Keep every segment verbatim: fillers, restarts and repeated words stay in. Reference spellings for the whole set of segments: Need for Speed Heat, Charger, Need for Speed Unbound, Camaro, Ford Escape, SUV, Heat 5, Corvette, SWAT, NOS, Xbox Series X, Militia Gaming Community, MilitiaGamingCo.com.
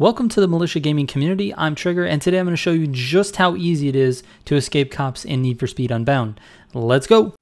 Welcome to the Militia Gaming Community. I'm Trigger, and today I'm going to show you just how easy it is to escape cops in Need for Speed Unbound. Let's go!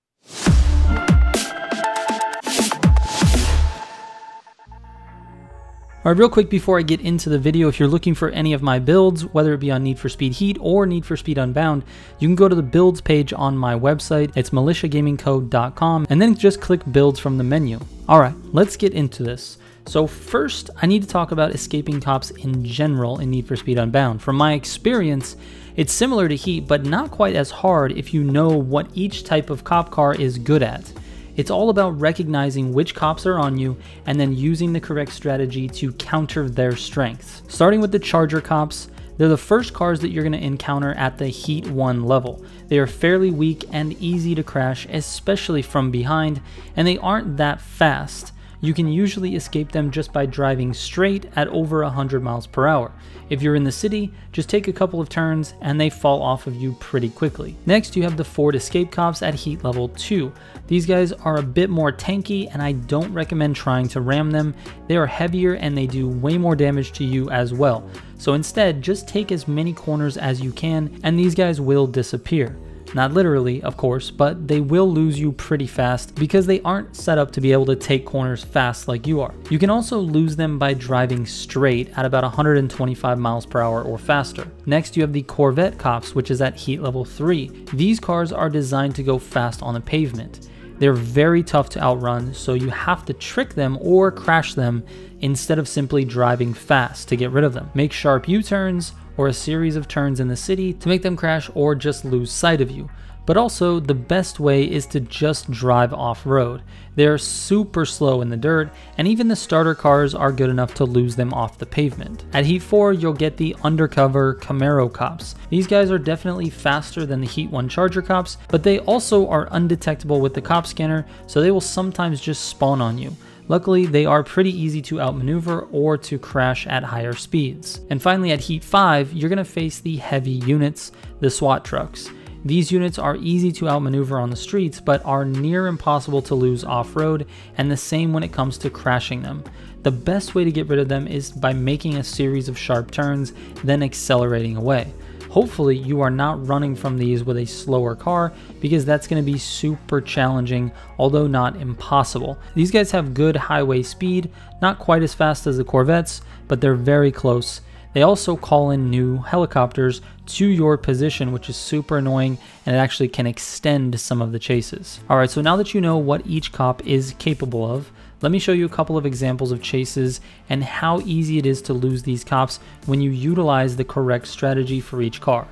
All right, real quick before I get into the video, if you're looking for any of my builds, whether it be on Need for Speed Heat or Need for Speed Unbound, you can go to the builds page on my website. It's Militia Gaming Co dot com, and then just click builds from the menu. All right, let's get into this. So first, I need to talk about escaping cops in general in Need for Speed Unbound. From my experience, it's similar to Heat, but not quite as hard if you know what each type of cop car is good at. It's all about recognizing which cops are on you and then using the correct strategy to counter their strengths. Starting with the Charger cops, they're the first cars that you're going to encounter at the Heat one level. They are fairly weak and easy to crash, especially from behind, and they aren't that fast. You can usually escape them just by driving straight at over one hundred miles per hour. If you're in the city, just take a couple of turns and they fall off of you pretty quickly. Next, you have the Ford Escape cops at Heat level two. These guys are a bit more tanky and I don't recommend trying to ram them. They are heavier and they do way more damage to you as well. So instead, just take as many corners as you can and these guys will disappear. Not literally, of course, but they will lose you pretty fast because they aren't set up to be able to take corners fast like you are. You can also lose them by driving straight at about one hundred twenty-five miles per hour or faster. Next, you have the Corvette cops, which is at Heat level three. These cars are designed to go fast on the pavement. They're very tough to outrun, so you have to trick them or crash them instead of simply driving fast to get rid of them. Make sharp U-turns or a series of turns in the city to make them crash or just lose sight of you. But also, the best way is to just drive off-road. They're super slow in the dirt, and even the starter cars are good enough to lose them off the pavement. At Heat four, you'll get the undercover Camaro cops. These guys are definitely faster than the Heat one Charger cops, but they also are undetectable with the cop scanner, so they will sometimes just spawn on you. Luckily, they are pretty easy to outmaneuver or to crash at higher speeds. And finally, at Heat five, you're going to face the heavy units, the SWAT trucks. These units are easy to outmaneuver on the streets, but are near impossible to lose off-road, and the same when it comes to crashing them. The best way to get rid of them is by making a series of sharp turns, then accelerating away. Hopefully you are not running from these with a slower car because that's going to be super challenging, although not impossible. These guys have good highway speed, not quite as fast as the Corvettes, but they're very close. They also call in new helicopters to your position, which is super annoying, and it actually can extend some of the chases. All right, so now that you know what each cop is capable of, let me show you a couple of examples of chases and how easy it is to lose these cops when you utilize the correct strategy for each car.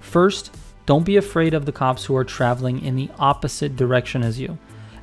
First, don't be afraid of the cops who are traveling in the opposite direction as you.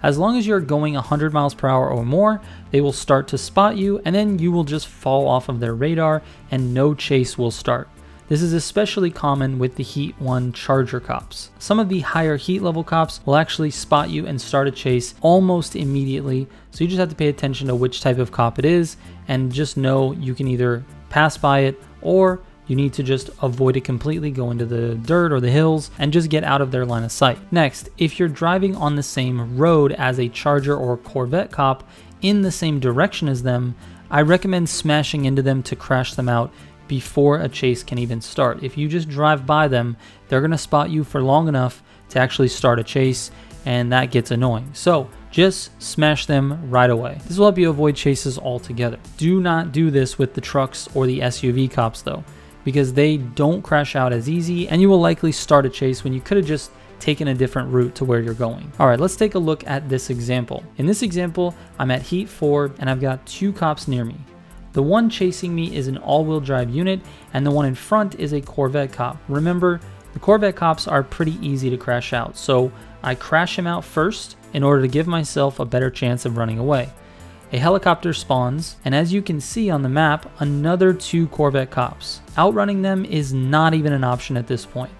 As long as you're going one hundred miles per hour or more, they will start to spot you and then you will just fall off of their radar and no chase will start. This is especially common with the Heat one Charger cops. Some of the higher heat level cops will actually spot you and start a chase almost immediately, so you just have to pay attention to which type of cop it is and just know you can either pass by it or you need to just avoid it completely, go into the dirt or the hills, and just get out of their line of sight. Next, if you're driving on the same road as a Charger or Corvette cop in the same direction as them, I recommend smashing into them to crash them out before a chase can even start. If you just drive by them, they're gonna spot you for long enough to actually start a chase, and that gets annoying. So just smash them right away. This will help you avoid chases altogether. Do not do this with the trucks or the S U V cops though, because they don't crash out as easy and you will likely start a chase when you could have just taken a different route to where you're going. All right, let's take a look at this example. In this example, I'm at Heat four and I've got two cops near me. The one chasing me is an all-wheel drive unit and the one in front is a Corvette cop. Remember, the Corvette cops are pretty easy to crash out, so I crash him out first in order to give myself a better chance of running away. A helicopter spawns, and as you can see on the map, another two Corvette cops. Outrunning them is not even an option at this point.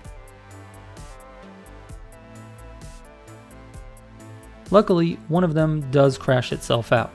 Luckily, one of them does crash itself out.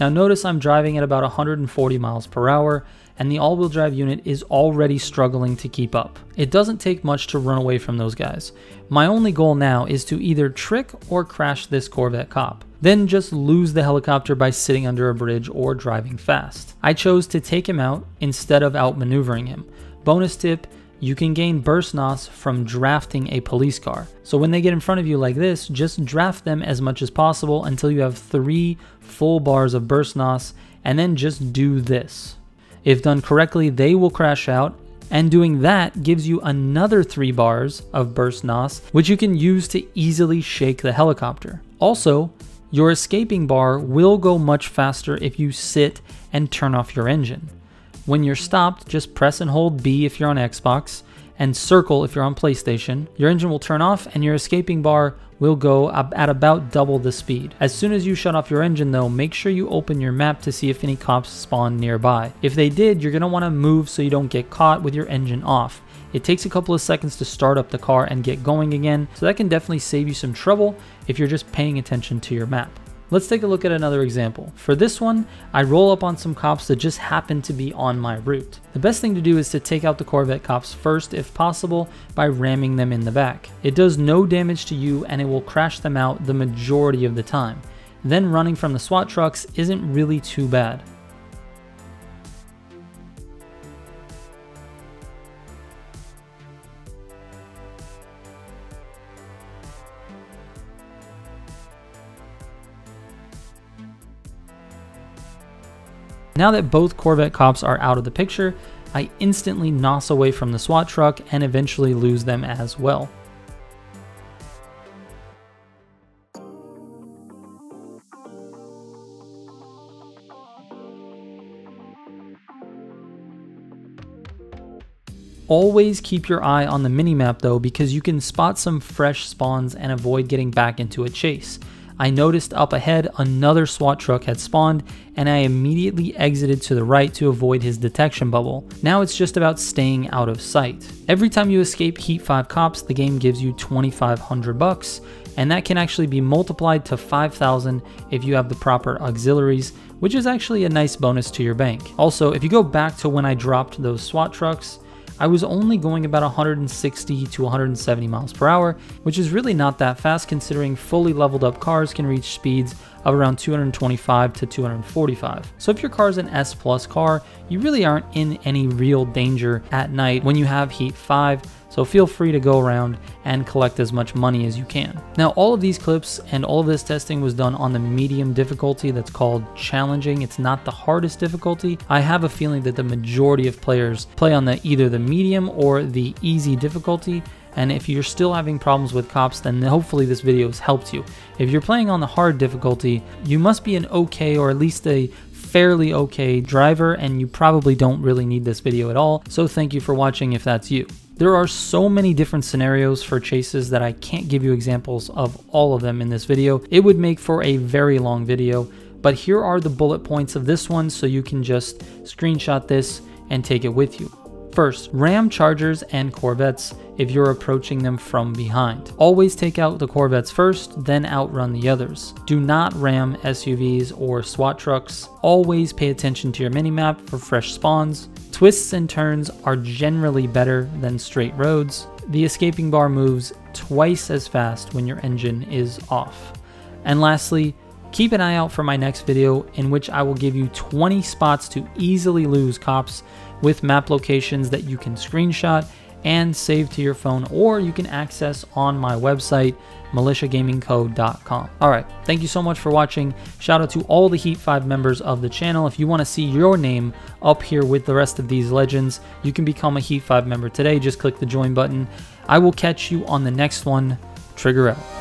Now notice I'm driving at about one hundred forty miles per hour and the all-wheel drive unit is already struggling to keep up. It doesn't take much to run away from those guys. My only goal now is to either trick or crash this Corvette cop, then just lose the helicopter by sitting under a bridge or driving fast. I chose to take him out instead of outmaneuvering him. Bonus tip, you can gain burst N O S from drafting a police car. So when they get in front of you like this, just draft them as much as possible until you have three full bars of burst N O S, and then just do this. If done correctly, they will crash out, and doing that gives you another three bars of burst N O S, which you can use to easily shake the helicopter. Also, your escaping bar will go much faster if you sit and turn off your engine. When you're stopped, just press and hold B if you're on Xbox, and circle if you're on PlayStation. Your engine will turn off and your escaping bar will go up at about double the speed. As soon as you shut off your engine though, make sure you open your map to see if any cops spawn nearby. If they did, you're gonna wanna move so you don't get caught with your engine off. It takes a couple of seconds to start up the car and get going again, so that can definitely save you some trouble if you're just paying attention to your map. Let's take a look at another example. For this one, I roll up on some cops that just happen to be on my route. The best thing to do is to take out the Corvette cops first if possible by ramming them in the back. It does no damage to you and it will crash them out the majority of the time. Then running from the SWAT trucks isn't really too bad. Now that both Corvette cops are out of the picture, I instantly N O S away from the SWAT truck and eventually lose them as well. Always keep your eye on the minimap though, because you can spot some fresh spawns and avoid getting back into a chase. I noticed up ahead another SWAT truck had spawned and I immediately exited to the right to avoid his detection bubble. Now it's just about staying out of sight. Every time you escape Heat five cops, the game gives you twenty-five hundred bucks, and that can actually be multiplied to five thousand if you have the proper auxiliaries, which is actually a nice bonus to your bank. Also, if you go back to when I dropped those SWAT trucks, I was only going about one hundred sixty to one hundred seventy miles per hour, which is really not that fast considering fully leveled up cars can reach speeds of around two hundred twenty-five to two hundred forty-five. So if your car is an S plus car, you really aren't in any real danger at night when you have Heat five, so feel free to go around and collect as much money as you can. Now all of these clips and all of this testing was done on the medium difficulty that's called challenging. It's not the hardest difficulty. I have a feeling that the majority of players play on the either the medium or the easy difficulty, and if you're still having problems with cops, then hopefully this video has helped you. If you're playing on the hard difficulty, you must be an okay or at least a fairly okay driver, and you probably don't really need this video at all, so thank you for watching if that's you. There are so many different scenarios for chases that I can't give you examples of all of them in this video. It would make for a very long video, but here are the bullet points of this one so you can just screenshot this and take it with you. First, ram Chargers and Corvettes if you're approaching them from behind. Always take out the Corvettes first, then outrun the others. Do not ram S U Vs or SWAT trucks. Always pay attention to your minimap for fresh spawns. Twists and turns are generally better than straight roads. The escaping bar moves twice as fast when your engine is off. And lastly, keep an eye out for my next video in which I will give you twenty spots to easily lose cops with map locations that you can screenshot and save to your phone, or you can access on my website, Militia Gaming Co dot com. All right, thank you so much for watching. Shout out to all the Heat five members of the channel. If you want to see your name up here with the rest of these legends, you can become a Heat five member today. Just click the join button. I will catch you on the next one. Trigger out.